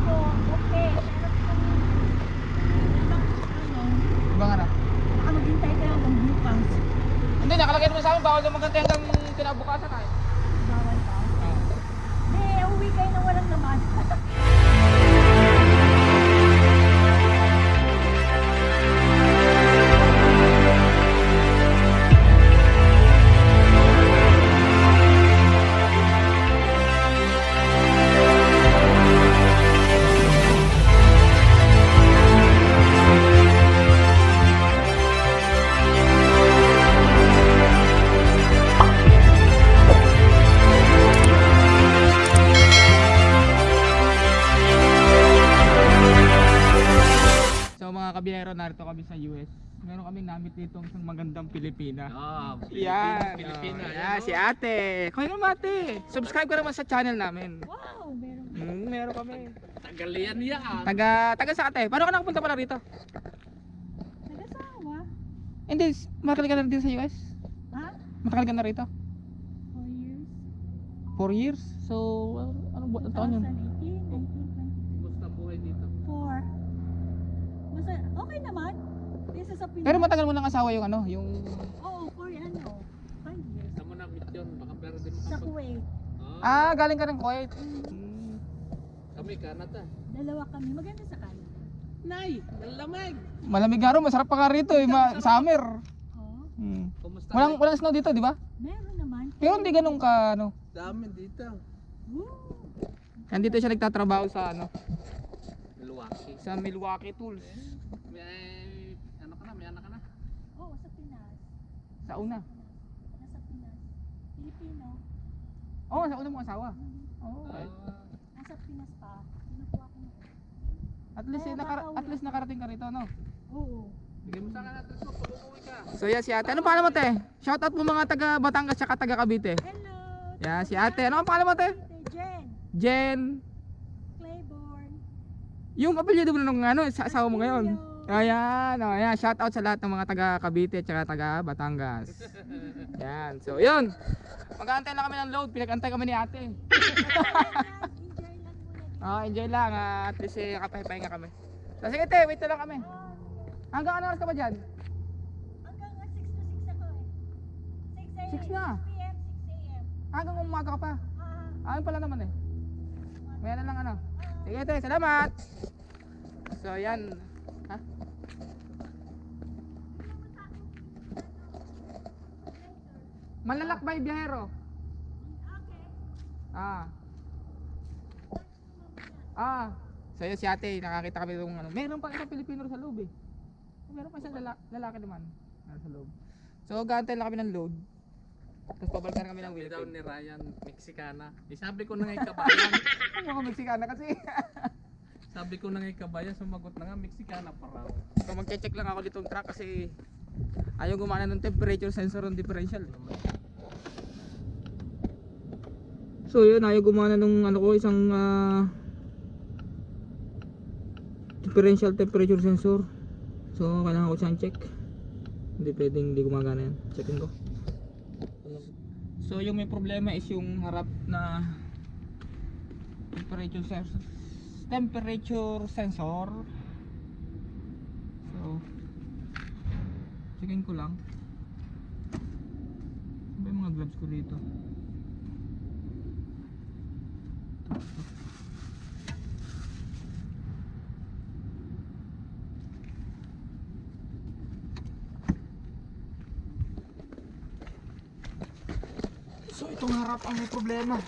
po, okay. Meron kami ibang hanap. Baka maghintay ka lang ng bukas. Hindi, nakalagay naman sa amin, bawal na maghintay hanggang kinabukasan ay. Bawal pa? Oo. Hindi, uwi kayo na walang laman. Byahero, narito kami sa US. Meron kaming namit dito ng isang magandang Pilipina. Pilipina. Yeah, si Ate. Kung ano Ate, subscribe ka naman sa channel namin. Wow, meron. Meron kami. Tagalian niya. Taga sa Ate. Paano ka nakapunta pala rito? Taga-sawa. Hindi, matagal ka na dito sa US? Ha? Matagal ka na rito? 4 years. 4 years? So, ano ba taon yun? 2018, 19, 20. Gusto ang buhay dito? 4. Okay naman. Pero matagal mo nang asawa yung ano, yung oo, for ano, 5 years. Saan mo na-meet yun? Baka pero din sa Kuwait. Ah, galing ka ng Kuwait. Kami, Canada. Dalawa kami, maganda sa Canada. Nay, malamig. Malamig nga rin, masarap pa ka rito eh, summer. Oo. Walang snow dito, di ba? Meron naman. Pero hindi ganun ka ano. Dami dito. Nandito siya nagtatrabaho sa ano. Milwaukee. Sa Milwaukee Tools. May ano ka na? May anak ka na? Oo, sa Pinas. Sa una? Nasa Pinas. Pilipino. Oo, sa una mong asawa. Oo. Nasa Pinas pa. Pinukuha ko na. At least nakarating ka rito, no? Oo. Bigyan mo sa akin natin ito. Pag-uwi ka. So yan si Ate. Anong pangalan mo, Te? Shoutout mo mga taga Batangas at taga Cavite. Hello. Yan si Ate. Anong pangalan mo, Te? Jen. Yung apelyido mo nung ano, sa asawa mo ngayon. Ayan, ayan, shout out sa lahat ng mga taga Cavite at saka taga Batangas. Ayan, so yun. Mag-aantay lang kami ng load, pinag-antay kami ni Ate. Enjoy lang, at least nakapahipahinga kami. So sige Te, wait na lang kami. Hanggang anong oras ka ba dyan? Hanggang 6 to 6 ako eh. 6 na? 6 p.m., 6 a.m. Hanggang umaga ka pa? Ayun pala naman eh. Maya na lang ano. Sige Te, salamat. So yan. Ha? Manlalakbay Byahero. Okay. So yun si Ate, nakakita kami nung ano. Meron pa isang Pilipino sa loob eh. Meron pa isang lalaki naman sa loob. So gaantay lang kami ng load. Tapos pabalikan kami ng Wilfred. Sabi daw ni Ryan, Mexicana. Sabi ko na nga'y kabayan. Ano ka Mexicana kasi? Sabi ko na nga'y kabayan, sumagot na nga Mexicana pa raw. So magche-check lang ako ditong truck kasi ayaw gumana ng temperature sensor ng differential. So yun, ayaw gumana nung ano ko, isang differential temperature sensor. So kailangan ko siyang check. Hindi pwedeng hindi gumagana yan. Checkin ko. So yung may problema is yung harap na temperature sensor. So checkin ko lang. Ano ba yung mga gloves ko dito? So itong harap ang may problema.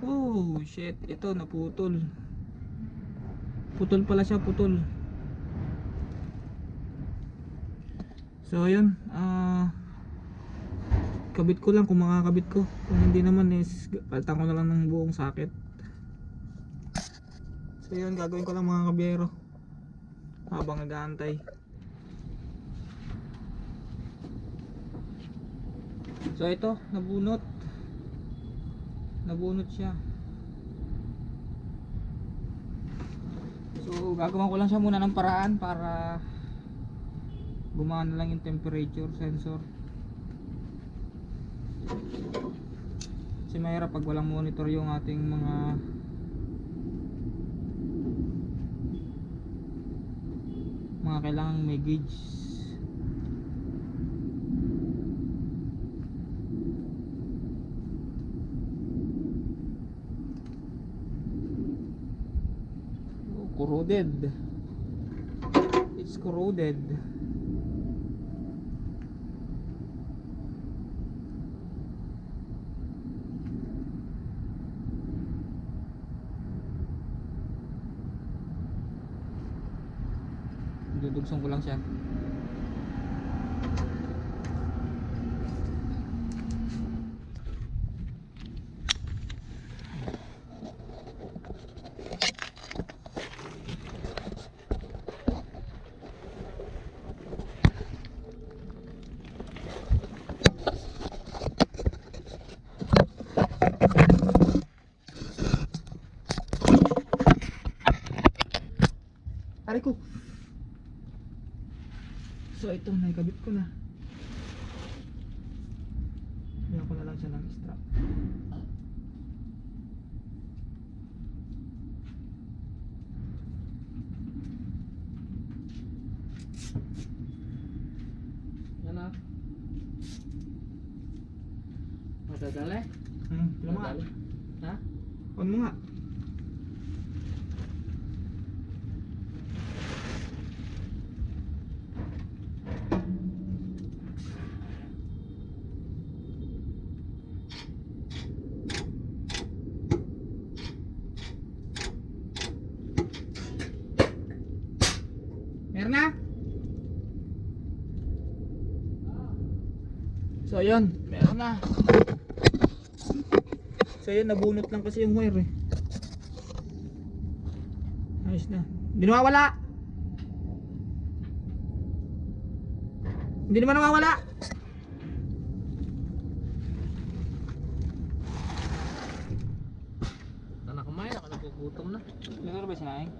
Oh shit, ito naputol. Putol pala siya, putol. So yun, kabit ko lang kung makakabit ko. Kung hindi naman is palitan ko na lang ng buong socket. So yun, gagawin ko lang mga kabyero habang nag-aantay. So ito, nabunot. Nabunot siya. So gagawin ko lang siya muna ng paraan para gumana lang yung temperature sensor. Kasi mahirap pag walang monitor yung ating mga kailangan may gauge. Oh, corroded. It's corroded. Dudugsong ko lang siya. Aray ko. So ito, naikabit ko na. Bigyan ko na lang siya ng strap. Yan na. Matagal eh? Matagal. Ha? On mo nga. So ayun, meron na. So ayun, nabunot lang kasi yung wire eh. Ayos na. Hindi nawawala. Hindi naman nawawala. Tanak kamay, nakagutom na. Ganun ba sinaing?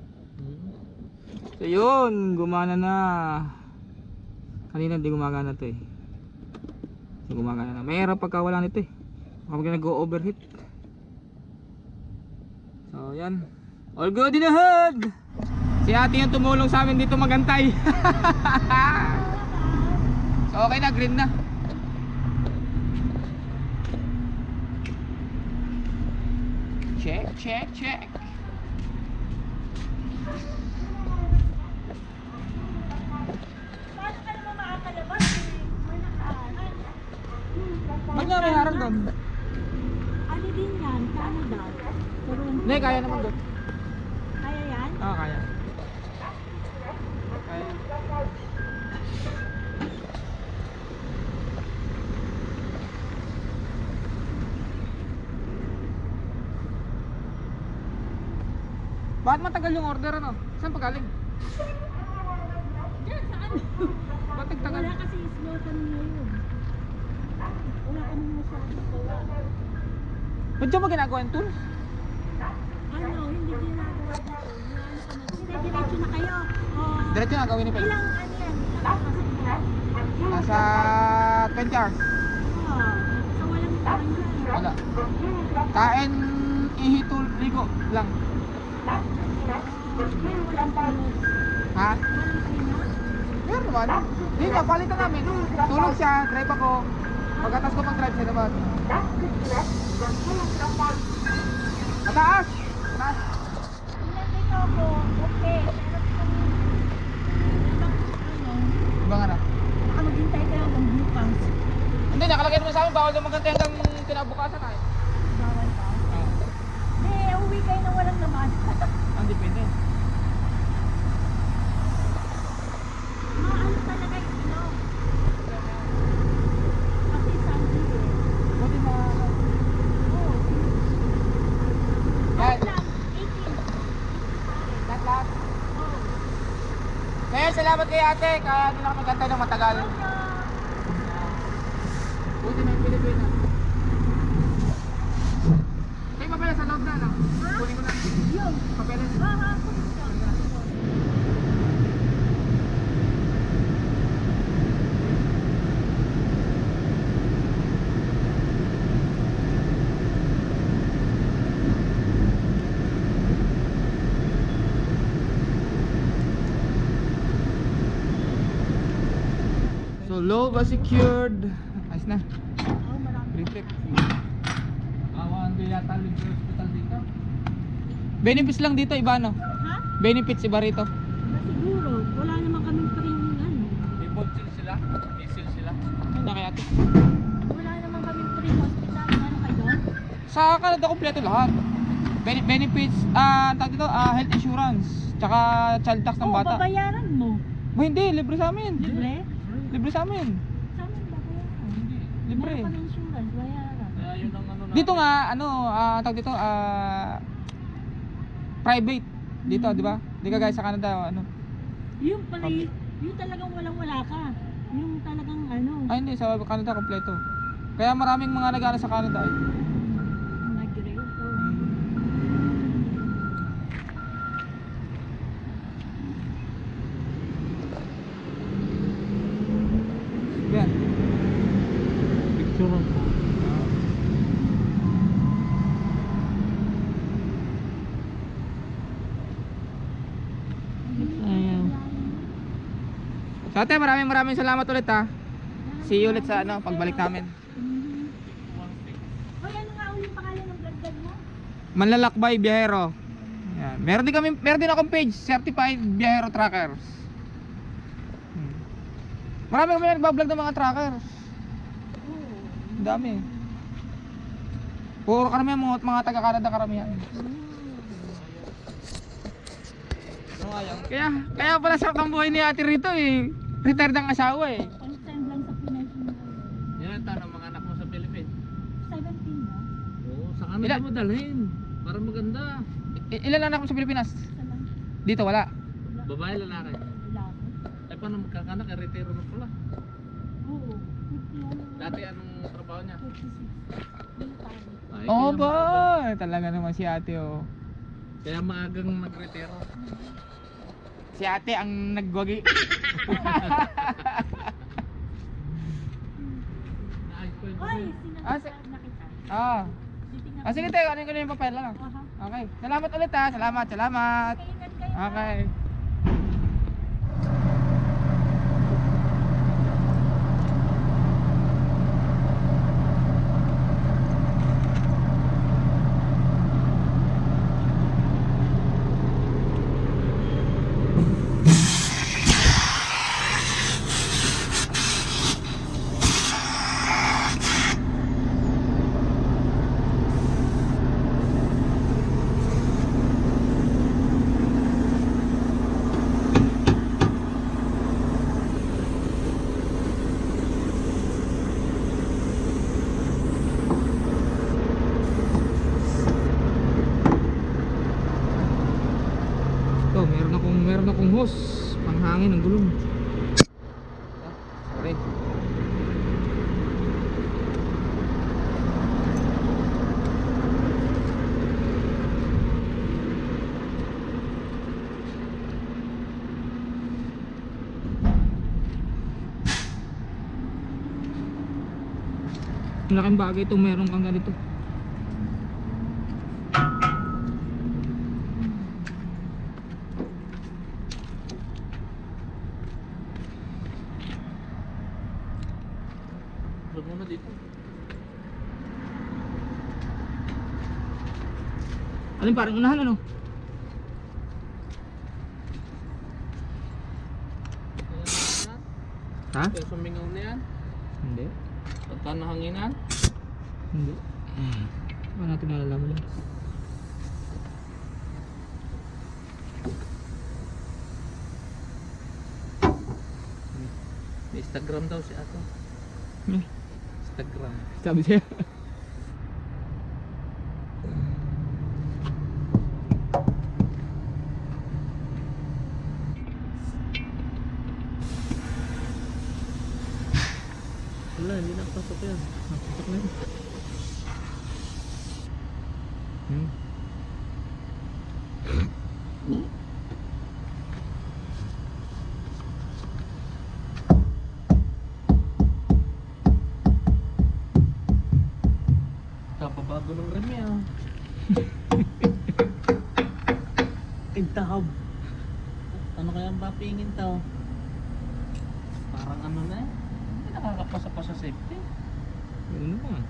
So ayun, gumana na. Kanina hindi gumagana to eh. Gumagana na. Mayroon pagka wala nito eh. Kapag nag-overheat. So yan. All good in the hood. Si ate yung tumulong sa amin dito magantay. So okay na, green na. Check, check, check. Ba't nga may harang doon? Ano din yan? Kaano daw? Hindi, kaya naman doon. Kaya yan? Oo, kaya. Kaya. Bakit matagal yung order ano? Saan pa galing? Diyan, saan? Ba't nagtagal? Wala kasi slow kami ngayon. Wala kami masyado gawa. Ba't dyan mo ginagawa yung tools? Ano, hindi ginagawa dito. Hindi, diretso na kayo. Diretso na, gawin ni Peg. Ilang ano yan? Nasa 20 hours. So walang taon yan. Wala. Kain, ihitul, ligo lang. Walang taon. Ha? Pero naman. Hindi nga, palitan namin. Tulog siya, drive ako. Pagkatas ko pang-drive siya naman. Mataas! Mataas! Nandito ako. Okay. Ibang harap. Baka maghintay ka lang ng bukas. Hindi, nakalagyan mo sa amin. Bawal na maghintay hanggang kinabukasan ay. Bawal pa? Oo. Hindi, uwi kayo na walang naman. Ang depende. Maano talaga yung inom. Salamat kay ate, kaya hindi na magantay ng matagal. Buti na yung Pilipina. Ay, papeles sa loob na, no? Kunin ko na. Papeles. Kunin ko na. low but secured. Ayos na. Recheck. Awan ko yata libre hospital dito. Benefits lang dito iba no? Ha? Benefits iba rito. Siguro, wala naman kami premium ano. Ipotin sila, diesel sila. Ano kaya 'to? Wala naman kami premium hospital ano kay doon. Sa Canada kompleto lahat. Benefits, tawag dito, health insurance, tsaka child tax ng bata. Babayaran mo. Mo hindi, libre sa amin. Libre? Libre sa amin. Sa amin babayaran. Hindi, libre. Wala kami insurance, bayaran. Ayun ang ano. Dito nga ano, tawag dito, private dito, di ba? Di ka guys sa Canada ano. Yung pala, yung talagang walang-wala ka. Yung talagang ano. Ay hindi, sa Canada kompleto. Kaya maraming mga nag-aano sa Canada eh. So ate, maraming salamat ulit ha. See you ulit sa ano, pagbalik namin. Hoy, ano nga ulit pangalan ng vlog mo? Manlalakbay Byahero. Ayan. Meron din akong page, Certified Byahero Trackers. Marami nagbablog ng mga trackers. Ang dami. Puro karamihan mga taga-Canada karamihan. Kaya pala sarap ang buhay ni ate rito eh. Retired ang asawa eh. All time lang sa Pilipinas. Yan ang tanong mga anak mo sa Pilipinas. 17 ba? Oo, sa Canada mo dalhin. Para maganda. Ilan anak mo sa Pilipinas? Dito wala? Babae, lalaki? Lalaki. Ay paano magkakanak? Ay retiro na pala. Oo. Dati anong trabaho niya? 56. Oo ba? Talaga naman si ate oh. Kaya maagang nag-retiro. Si ate ang nagwagi. Sige tayo, ano yung papel lang. Okay, salamat ulit ha, salamat. Okay. Meron akong hose, panghangin ng gulong. Sorry. Malaking bagay itong meron kang ganito. Alin parang unahan ano? Ha? Kaya sumingaw na yan? Hindi. Pagka nahanginan? Hindi. Ano natin nalalaman yan? May Instagram daw si Ato. Instagram. Sabi siya. Wala, hindi nakapasok yan. Nakapasok na yun. Kapabago ng remi ah. Tintahab. Ano kaya ang papingin tao? Parang ano na eh. nakakapasa pa sa safety. Yun naman.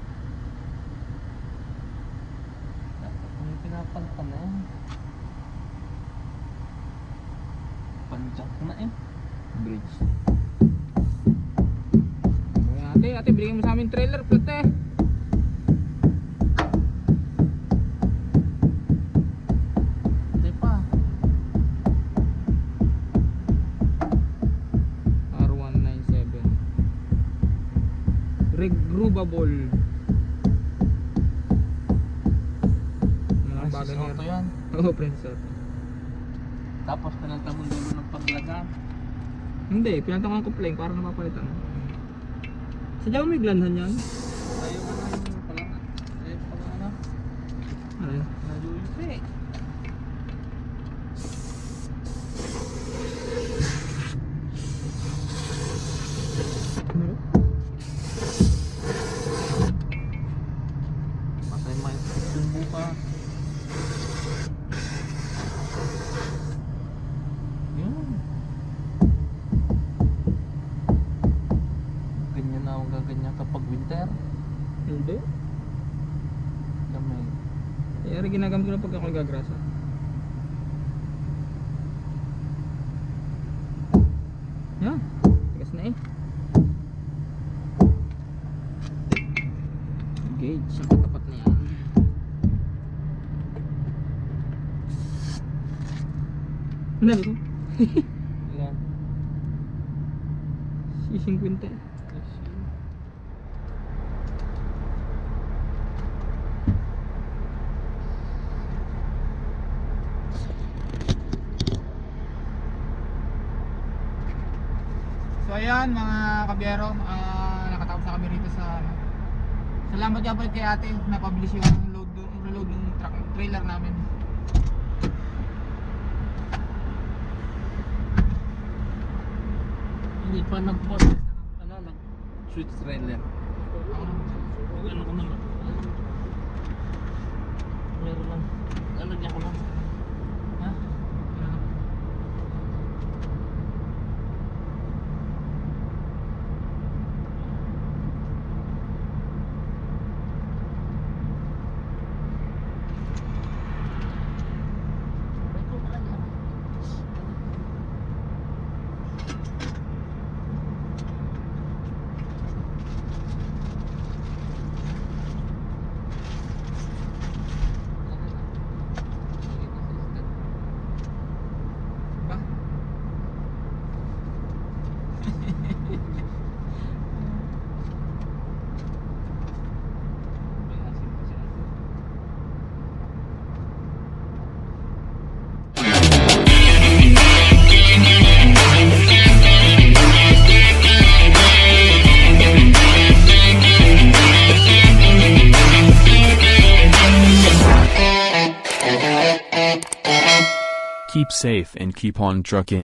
Dapat kung pinapalta na yan. Panjak na eh. Bridge. Ate, ate, bigyan mo sa amin trailer plate eh. Regroovable. Princess Auto yan. Oo, Princess Auto. Tapos pinalta mo dulo ng paglaga. Hindi, pinalta ko ang coupling para napapalitan. Sadya mo may glanhan yan? Ayaw ka na yung palangan. Ayaw ka na na. Ano yun? Naduyupi eh. Ginagamit ko na pag ako nagagrasa. Yan, tigas na eh. Gauge, ang katapat na yan. Nalo ko? Yan. Sising kwinte. So ayan mga kabiyero, nakatapos na kami rito sa salamat dapat kay ate, napabilis yung load, reload ng truck, trailer namin. Hindi pa nag-post switch trailer. Ano ko naman? Meron lang. Ano niya ko lang? Keep safe and keep on trucking.